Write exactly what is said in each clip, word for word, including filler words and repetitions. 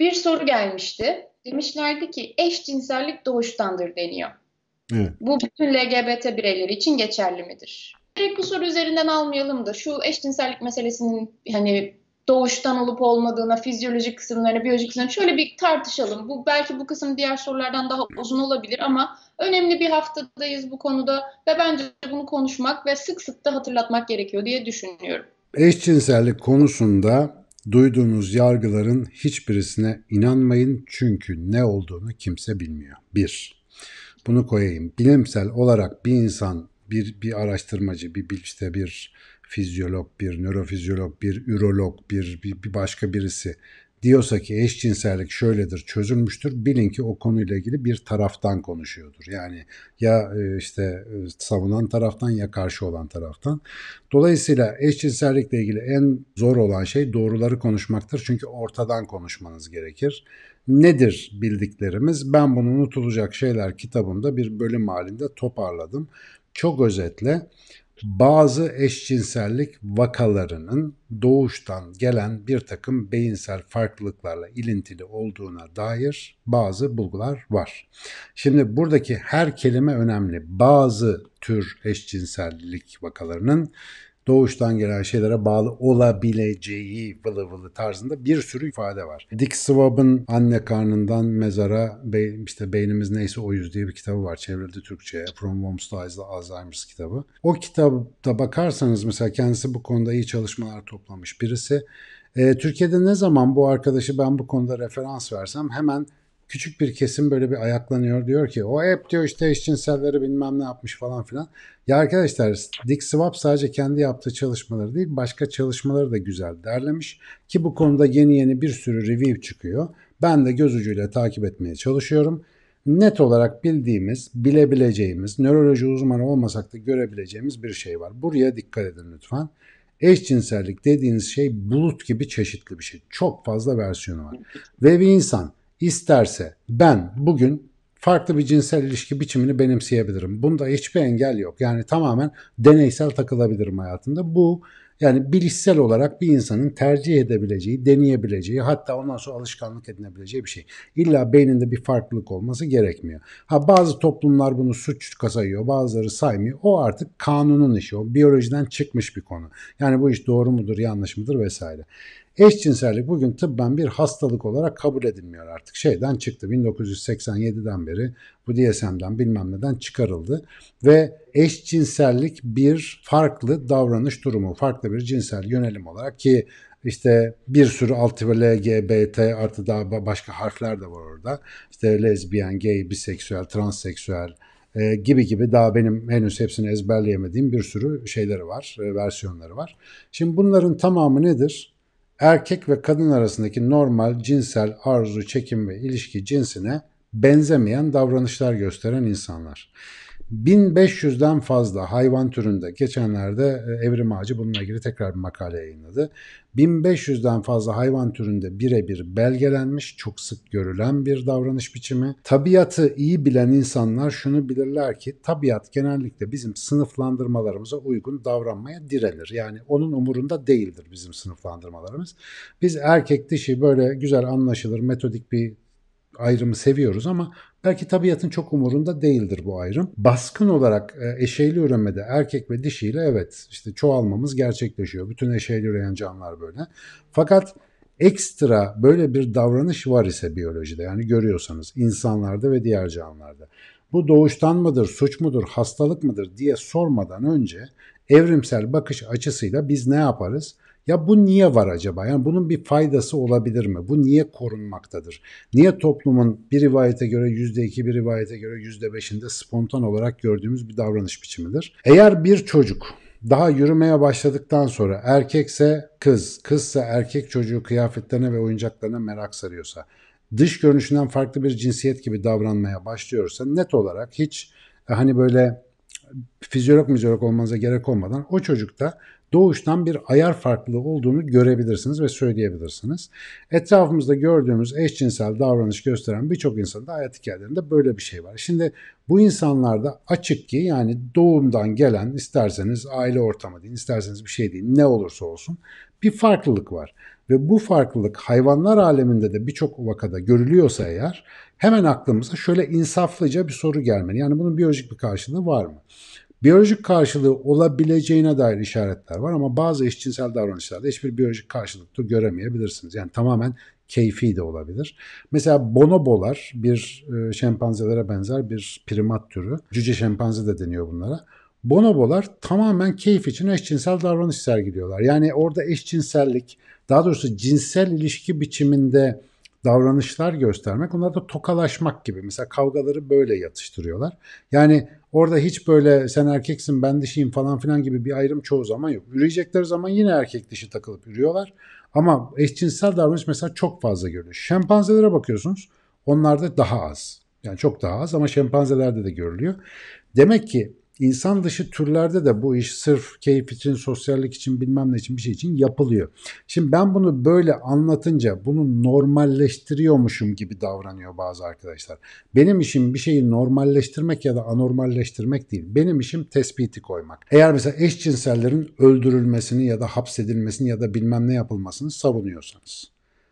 Bir soru gelmişti. Demişlerdi ki eşcinsellik doğuştandır deniyor. Evet. Bu bütün L G B T bireyleri için geçerli midir? Direkt bu soru üzerinden almayalım da şu eşcinsellik meselesinin hani doğuştan olup olmadığına, fizyolojik kısımlarına, biyolojik kısımlarına şöyle bir tartışalım. Bu belki bu kısım diğer sorulardan daha uzun olabilir ama önemli bir haftadayız bu konuda ve bence bunu konuşmak ve sık sık da hatırlatmak gerekiyor diye düşünüyorum. Eşcinsellik konusunda duyduğunuz yargıların hiçbirisine inanmayın çünkü ne olduğunu kimse bilmiyor. Bir, bunu koyayım. Bilimsel olarak bir insan, bir bir araştırmacı, bir işte bir fizyolog, bir nörofizyolog, bir ürolog, bir, bir, bir başka birisi diyorsa ki eşcinsellik şöyledir, çözülmüştür. Bilin ki o konuyla ilgili bir taraftan konuşuyordur. Yani ya işte savunan taraftan ya karşı olan taraftan. Dolayısıyla eşcinsellikle ilgili en zor olan şey doğruları konuşmaktır. Çünkü ortadan konuşmanız gerekir. Nedir bildiklerimiz? Ben bunu Unutulacak Şeyler kitabımda bir bölüm halinde toparladım. Çok özetle bazı eşcinsellik vakalarının doğuştan gelen bir takım beyinsel farklılıklarla ilintili olduğuna dair bazı bulgular var. Şimdi buradaki her kelime önemli. Bazı tür eşcinsellik vakalarının doğuştan gelen şeylere bağlı olabileceği vılı vılı tarzında bir sürü ifade var. Dick Swab'ın Anne Karnından Mezara, işte Beynimiz Neyse Oyuz diye bir kitabı var. Çevrildi Türkçe'ye. From Worms to Alzheimer's kitabı. O kitapta bakarsanız mesela kendisi bu konuda iyi çalışmalar toplamış birisi. E, Türkiye'de ne zaman bu arkadaşı ben bu konuda referans versem hemen küçük bir kesim böyle bir ayaklanıyor, diyor ki o hep diyor işte eşcinselleri bilmem ne yapmış falan filan. Ya arkadaşlar, Dick Swab sadece kendi yaptığı çalışmaları değil başka çalışmaları da güzel derlemiş ki bu konuda yeni yeni bir sürü review çıkıyor. Ben de göz ucuyla takip etmeye çalışıyorum. Net olarak bildiğimiz, bilebileceğimiz, nöroloji uzmanı olmasak da görebileceğimiz bir şey var. Buraya dikkat edin lütfen. Eşcinsellik dediğiniz şey bulut gibi çeşitli bir şey. Çok fazla versiyonu var. Ve bir insan İsterse ben bugün farklı bir cinsel ilişki biçimini benimseyebilirim. Bunda hiçbir engel yok. Yani tamamen deneysel takılabilirim hayatımda. Bu yani bilişsel olarak bir insanın tercih edebileceği, deneyebileceği, hatta ondan sonra alışkanlık edinebileceği bir şey. İlla beyninde bir farklılık olması gerekmiyor. Ha bazı toplumlar bunu suç sayıyor, bazıları saymıyor. O artık kanunun işi, o biyolojiden çıkmış bir konu. Yani bu iş doğru mudur, yanlış mıdır vesaire. Eşcinsellik bugün tıbben bir hastalık olarak kabul edilmiyor artık. Şeyden çıktı, bin dokuz yüz seksen yediden beri bu D S M'den bilmem neden çıkarıldı. Ve eşcinsellik bir farklı davranış durumu, farklı bir cinsel yönelim olarak ki işte bir sürü alt ve L G B T artı daha başka harfler de var orada. İşte lezbiyen, gay, biseksüel, transseksüel e, gibi gibi daha benim henüz hepsini ezberleyemediğim bir sürü şeyleri var, e, versiyonları var. Şimdi bunların tamamı nedir? Erkek ve kadın arasındaki normal cinsel arzu, çekim ve ilişki cinsine benzemeyen davranışlar gösteren insanlar. bin beş yüzden fazla hayvan türünde, geçenlerde Evrim Ağacı bununla ilgili tekrar bir makale yayınladı. bin beş yüzden fazla hayvan türünde birebir belgelenmiş, çok sık görülen bir davranış biçimi. Tabiatı iyi bilen insanlar şunu bilirler ki tabiat genellikle bizim sınıflandırmalarımıza uygun davranmaya direnir. Yani onun umurunda değildir bizim sınıflandırmalarımız. Biz erkek dişi böyle güzel anlaşılır metodik bir ayrımı seviyoruz ama belki tabiatın çok umurunda değildir bu ayrım. Baskın olarak eşeyli üremede erkek ve dişiyle evet işte çoğalmamız gerçekleşiyor. Bütün eşeyli üreyen canlılar böyle. Fakat ekstra böyle bir davranış var ise biyolojide, yani görüyorsanız insanlarda ve diğer canlılarda. Bu doğuştan mıdır, suç mudur, hastalık mıdır diye sormadan önce evrimsel bakış açısıyla biz ne yaparız? Ya bu niye var acaba? Yani bunun bir faydası olabilir mi? Bu niye korunmaktadır? Niye toplumun bir rivayete göre yüzde iki, bir rivayete göre yüzde beşinde spontan olarak gördüğümüz bir davranış biçimidir? Eğer bir çocuk daha yürümeye başladıktan sonra erkekse kız, kızsa erkek çocuğu kıyafetlerine ve oyuncaklarına merak sarıyorsa, dış görünüşünden farklı bir cinsiyet gibi davranmaya başlıyorsa net olarak hiç hani böyle fizyolog mizyolog olmanıza gerek olmadan o çocukta doğuştan bir ayar farklılığı olduğunu görebilirsiniz ve söyleyebilirsiniz. Etrafımızda gördüğümüz eşcinsel davranış gösteren birçok insanın da hayat hikayelerinde böyle bir şey var. Şimdi bu insanlarda açık ki yani doğumdan gelen, isterseniz aile ortamı deyin, isterseniz bir şey deyin, ne olursa olsun bir farklılık var. Ve bu farklılık hayvanlar aleminde de birçok vakada görülüyorsa eğer, hemen aklımıza şöyle insaflıca bir soru gelmeli. Yani bunun biyolojik bir karşılığı var mı? Biyolojik karşılığı olabileceğine dair işaretler var ama bazı eşcinsel davranışlarda hiçbir biyolojik karşılıkta göremeyebilirsiniz. Yani tamamen keyfi de olabilir. Mesela bonobolar, bir şempanzelere benzer bir primat türü. Cüce şempanze de deniyor bunlara. Bonobolar tamamen keyif için eşcinsel davranış sergiliyorlar. Yani orada eşcinsellik, daha doğrusu cinsel ilişki biçiminde davranışlar göstermek, onlar da tokalaşmak gibi. Mesela kavgaları böyle yatıştırıyorlar. Yani orada hiç böyle sen erkeksin ben dişiyim falan filan gibi bir ayrım çoğu zaman yok. Üreyecekleri zaman yine erkek dişi takılıp ürüyorlar. Ama eşcinsel davranış mesela çok fazla görülüyor. Şempanzelere bakıyorsunuz, onlarda daha az. Yani çok daha az ama şempanzelerde de görülüyor. Demek ki İnsan dışı türlerde de bu iş sırf keyif için, sosyallik için, bilmem ne için, bir şey için yapılıyor. Şimdi ben bunu böyle anlatınca bunu normalleştiriyormuşum gibi davranıyor bazı arkadaşlar. Benim işim bir şeyi normalleştirmek ya da anormalleştirmek değil. Benim işim tespiti koymak. Eğer mesela eşcinsellerin öldürülmesini ya da hapsedilmesini ya da bilmem ne yapılmasını savunuyorsanız,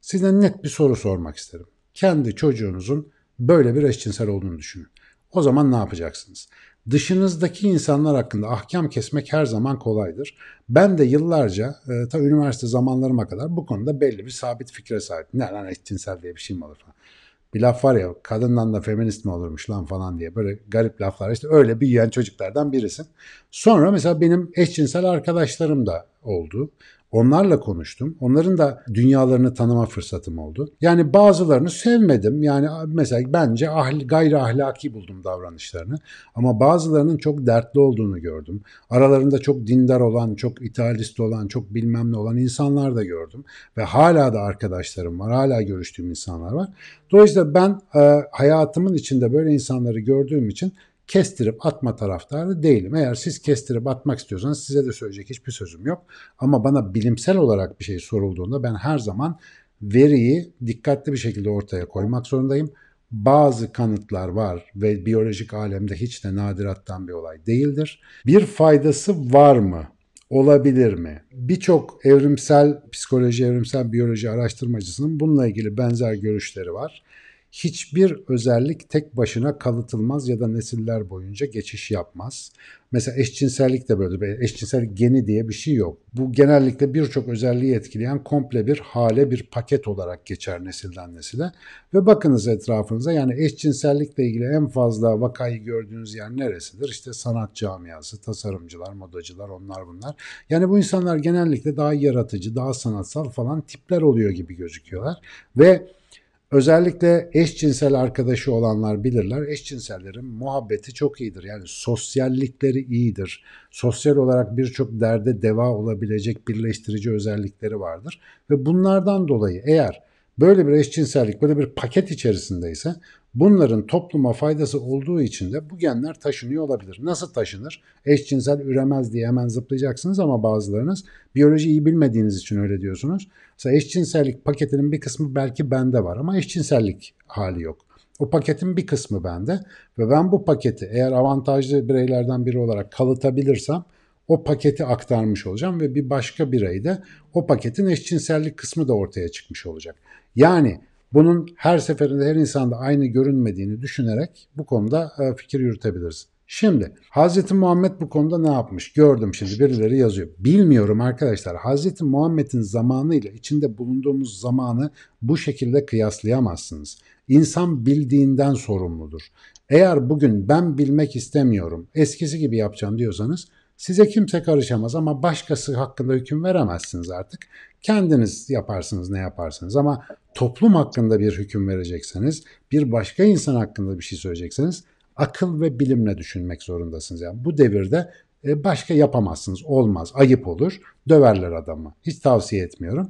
size net bir soru sormak isterim. Kendi çocuğunuzun böyle bir eşcinsel olduğunu düşünün. O zaman ne yapacaksınız? Dışınızdaki insanlar hakkında ahkam kesmek her zaman kolaydır. Ben de yıllarca, e, ta üniversite zamanlarıma kadar bu konuda belli bir sabit fikre sahiptim. Ne lan eşcinsel diye bir şey mi olur falan. Bir laf var ya, kadından da feminist mi olurmuş lan falan diye böyle garip laflar. İşte öyle büyüyen çocuklardan birisin. Sonra mesela benim eşcinsel arkadaşlarım da oldu. Onlarla konuştum. Onların da dünyalarını tanıma fırsatım oldu. Yani bazılarını sevmedim. Yani mesela bence ahl- gayri ahlaki buldum davranışlarını. Ama bazılarının çok dertli olduğunu gördüm. Aralarında çok dindar olan, çok idealist olan, çok bilmem ne olan insanlar da gördüm. Ve hala da arkadaşlarım var. Hala görüştüğüm insanlar var. Dolayısıyla ben e, hayatımın içinde böyle insanları gördüğüm için kestirip atma taraftarı değilim. Eğer siz kestirip atmak istiyorsanız size de söyleyecek hiçbir sözüm yok. Ama bana bilimsel olarak bir şey sorulduğunda ben her zaman veriyi dikkatli bir şekilde ortaya koymak zorundayım. Bazı kanıtlar var ve biyolojik alemde hiç de nadirattan bir olay değildir. Bir faydası var mı? Olabilir mi? Birçok evrimsel psikoloji, evrimsel biyoloji araştırmacısının bununla ilgili benzer görüşleri var. Hiçbir özellik tek başına kalıtılmaz ya da nesiller boyunca geçiş yapmaz. Mesela eşcinsellik de böyle. Eşcinsel geni diye bir şey yok. Bu genellikle birçok özelliği etkileyen komple bir hale, bir paket olarak geçer nesilden nesile. Ve bakınız etrafınıza, yani eşcinsellikle ilgili en fazla vakayı gördüğünüz yer neresidir? İşte sanat camiası, tasarımcılar, modacılar, onlar bunlar. Yani bu insanlar genellikle daha yaratıcı, daha sanatsal falan tipler oluyor gibi gözüküyorlar. Ve özellikle eşcinsel arkadaşı olanlar bilirler. Eşcinsellerin muhabbeti çok iyidir. Yani sosyallikleri iyidir. Sosyal olarak birçok derde deva olabilecek birleştirici özellikleri vardır. Ve bunlardan dolayı eğer böyle bir eşcinsellik böyle bir paket içerisindeyse bunların topluma faydası olduğu için de bu genler taşınıyor olabilir. Nasıl taşınır? Eşcinsel üremez diye hemen zıplayacaksınız ama bazılarınız biyolojiyi iyi bilmediğiniz için öyle diyorsunuz. Mesela eşcinsellik paketinin bir kısmı belki bende var ama eşcinsellik hali yok. O paketin bir kısmı bende ve ben bu paketi eğer avantajlı bireylerden biri olarak kalıtabilirsem o paketi aktarmış olacağım ve bir başka bireyde o paketin eşcinsellik kısmı da ortaya çıkmış olacak. Yani bunun her seferinde her insanda aynı görünmediğini düşünerek bu konuda fikir yürütebiliriz. Şimdi Hazreti Muhammed bu konuda ne yapmış? Gördüm şimdi birileri yazıyor. Bilmiyorum arkadaşlar, Hazreti Muhammed'in zamanıyla içinde bulunduğumuz zamanı bu şekilde kıyaslayamazsınız. İnsan bildiğinden sorumludur. Eğer bugün ben bilmek istemiyorum, eskisi gibi yapacağım diyorsanız size kimse karışamaz ama başkası hakkında hüküm veremezsiniz artık. Kendiniz yaparsınız ne yaparsınız ama toplum hakkında bir hüküm verecekseniz, bir başka insan hakkında bir şey söyleyecekseniz akıl ve bilimle düşünmek zorundasınız. Yani bu devirde başka yapamazsınız, olmaz, ayıp olur, döverler adamı. Hiç tavsiye etmiyorum.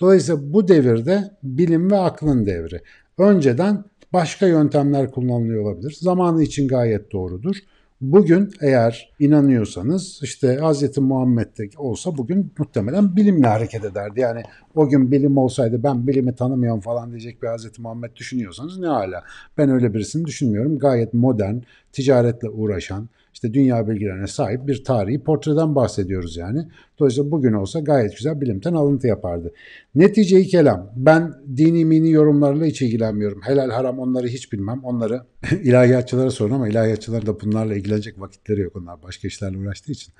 Dolayısıyla bu devirde bilim ve aklın devri. Önceden başka yöntemler kullanılıyor olabilir. Zamanı için gayet doğrudur. Bugün eğer inanıyorsanız işte Hazreti Muhammed'de olsa bugün muhtemelen bilimle hareket ederdi. Yani o gün bilim olsaydı ben bilimi tanımıyorum falan diyecek bir Hazreti Muhammed düşünüyorsanız ne hala. Ben öyle birisini düşünmüyorum. Gayet modern, ticaretle uğraşan, işte dünya bilgilerine sahip bir tarihi portreden bahsediyoruz yani. Dolayısıyla bugün olsa gayet güzel bilimden alıntı yapardı. Netice-i kelam, ben dini mini yorumlarla hiç ilgilenmiyorum. Helal haram onları hiç bilmem. Onları ilahiyatçılara sorun ama ilahiyatçılar da bunlarla ilgilenecek vakitleri yok. Onlar başka işlerle uğraştığı için.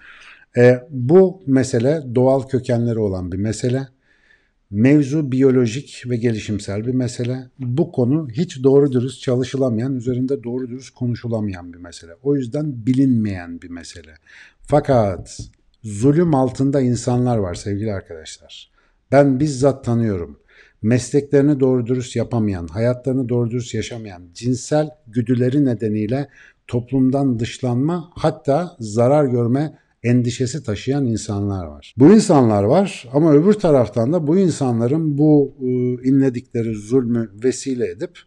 E, bu mesele doğal kökenleri olan bir mesele. Mevzu biyolojik ve gelişimsel bir mesele. Bu konu hiç doğru dürüst çalışılamayan, üzerinde doğru dürüst konuşulamayan bir mesele. O yüzden bilinmeyen bir mesele. Fakat zulüm altında insanlar var sevgili arkadaşlar. Ben bizzat tanıyorum. Mesleklerini doğru dürüst yapamayan, hayatlarını doğru dürüst yaşamayan, cinsel güdüleri nedeniyle toplumdan dışlanma, hatta zarar görme endişesi taşıyan insanlar var. Bu insanlar var ama öbür taraftan da bu insanların bu e, inledikleri zulmü vesile edip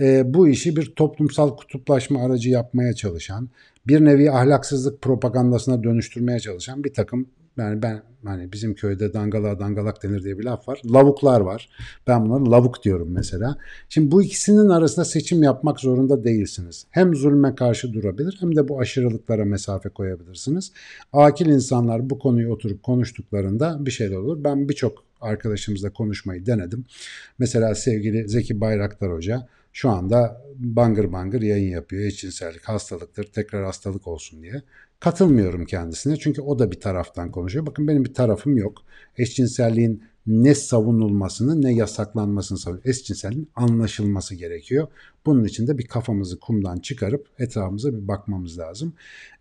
e, bu işi bir toplumsal kutuplaşma aracı yapmaya çalışan, bir nevi ahlaksızlık propagandasına dönüştürmeye çalışan bir takım, yani ben hani bizim köyde dangala dangalak denir diye bir laf var. Lavuklar var. Ben bunlara lavuk diyorum mesela. Şimdi bu ikisinin arasında seçim yapmak zorunda değilsiniz. Hem zulme karşı durabilir hem de bu aşırılıklara mesafe koyabilirsiniz. Akil insanlar bu konuyu oturup konuştuklarında bir şeyler olur. Ben birçok arkadaşımızla konuşmayı denedim. Mesela sevgili Zeki Bayraktar Hoca şu anda bangır bangır yayın yapıyor. Eşcinsellik hastalıktır, tekrar hastalık olsun diye. Katılmıyorum kendisine çünkü o da bir taraftan konuşuyor. Bakın benim bir tarafım yok. Eşcinselliğin ne savunulmasını ne yasaklanmasını savunuyor. Eşcinselliğin anlaşılması gerekiyor. Bunun için de bir kafamızı kumdan çıkarıp etrafımıza bir bakmamız lazım.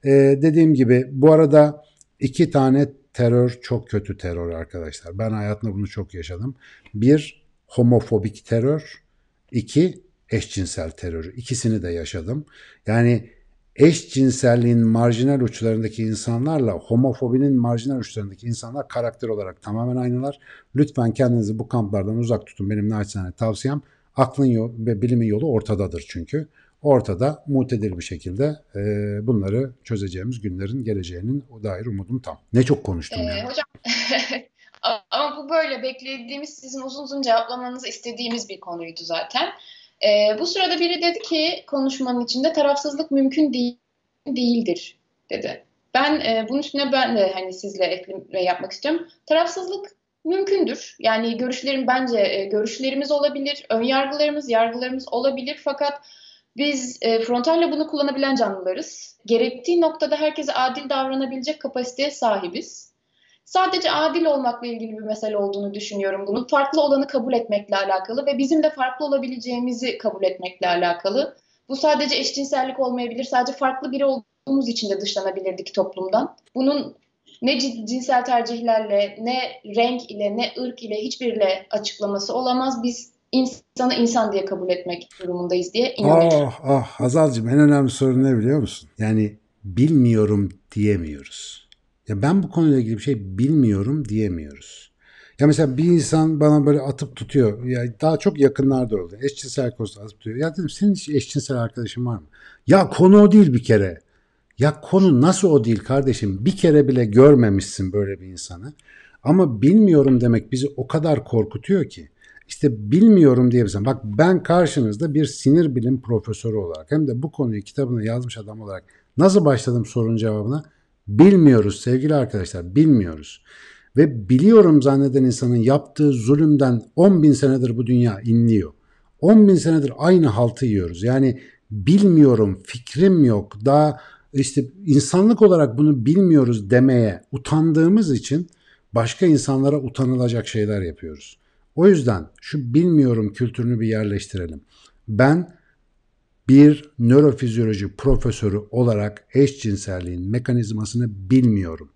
Ee, dediğim gibi bu arada iki tane terör çok kötü terör arkadaşlar. Ben hayatımda bunu çok yaşadım. Bir, homofobik terör. İki, eşcinsel terörü. İkisini de yaşadım. Yani eşcinselliğin marjinal uçlarındaki insanlarla homofobinin marjinal uçlarındaki insanlar karakter olarak tamamen aynılar. Lütfen kendinizi bu kamplardan uzak tutun. Benim naçizane tavsiyem, aklın yol ve bilimin yolu ortadadır çünkü. Ortada mutedir bir şekilde e, bunları çözeceğimiz günlerin geleceğinin o dair umudum tam. Ne çok konuştum ee, yani. Hocam ama bu böyle beklediğimiz, sizin uzun uzun cevaplamanızı istediğimiz bir konuydu zaten. Ee, bu sırada biri dedi ki konuşmanın içinde tarafsızlık mümkün değil, değildir dedi. Ben e, bunun üstüne ben de hani sizle ekleme yapmak istiyorum. Tarafsızlık mümkündür. Yani görüşlerim bence e, görüşlerimiz olabilir, ön yargılarımız, yargılarımız olabilir. Fakat biz e, frontalle bunu kullanabilen canlılarız. Gerektiği noktada herkese adil davranabilecek kapasiteye sahibiz. Sadece adil olmakla ilgili bir mesele olduğunu düşünüyorum bunun. Farklı olanı kabul etmekle alakalı ve bizim de farklı olabileceğimizi kabul etmekle alakalı. Bu sadece eşcinsellik olmayabilir. Sadece farklı biri olduğumuz için de dışlanabilirdik toplumdan. Bunun ne cinsel tercihlerle, ne renk ile, ne ırk ile, hiçbiriyle açıklaması olamaz. Biz insanı insan diye kabul etmek durumundayız diye inanıyorum. Ah ah Hazalcığım, en önemli sorun ne biliyor musun? Yani bilmiyorum diyemiyoruz. Ya ben bu konuyla ilgili bir şey bilmiyorum diyemiyoruz. Ya mesela bir insan bana böyle atıp tutuyor. Ya daha çok yakınlarda oldu. Eşcinsel konusunda atıp tutuyor. Ya dedim, senin hiç eşcinsel arkadaşın var mı? Ya konu o değil bir kere. Ya konu nasıl o değil kardeşim? Bir kere bile görmemişsin böyle bir insanı. Ama bilmiyorum demek bizi o kadar korkutuyor ki. İşte bilmiyorum diyebilsem. Bak, ben karşınızda bir sinir bilim profesörü olarak hem de bu konuyu kitabını yazmış adam olarak nasıl başladım sorunun cevabına? Bilmiyoruz sevgili arkadaşlar, bilmiyoruz. Ve biliyorum zanneden insanın yaptığı zulümden on bin senedir bu dünya inliyor. on bin senedir aynı haltı yiyoruz. Yani bilmiyorum, fikrim yok, daha işte insanlık olarak bunu bilmiyoruz demeye utandığımız için başka insanlara utanılacak şeyler yapıyoruz. O yüzden şu bilmiyorum kültürünü bir yerleştirelim. Ben bir nörofizyoloji profesörü olarak eşcinselliğin mekanizmasını bilmiyorum.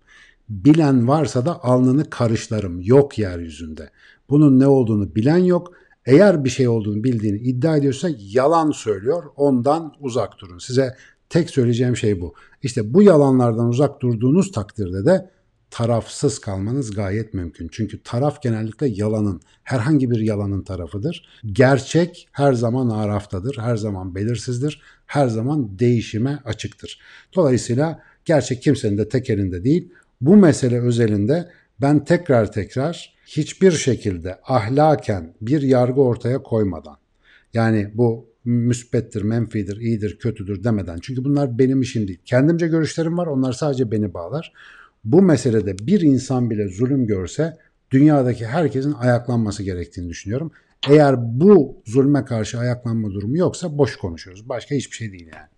Bilen varsa da alnını karışlarım. Yok yeryüzünde. Bunun ne olduğunu bilen yok. Eğer bir şey olduğunu bildiğini iddia ediyorsa yalan söylüyor. Ondan uzak durun. Size tek söyleyeceğim şey bu. İşte bu yalanlardan uzak durduğunuz takdirde de tarafsız kalmanız gayet mümkün. Çünkü taraf genellikle yalanın, herhangi bir yalanın tarafıdır. Gerçek her zaman araftadır, her zaman belirsizdir, her zaman değişime açıktır. Dolayısıyla gerçek kimsenin de tek elinde değil. Bu mesele özelinde ben tekrar tekrar hiçbir şekilde ahlaken bir yargı ortaya koymadan, yani bu müspettir, menfidir, iyidir, kötüdür demeden. Çünkü bunlar benim işim değil. Kendimce görüşlerim var, onlar sadece beni bağlar. Bu meselede bir insan bile zulüm görse dünyadaki herkesin ayaklanması gerektiğini düşünüyorum. Eğer bu zulme karşı ayaklanma durumu yoksa boş konuşuyoruz. Başka hiçbir şey değil yani.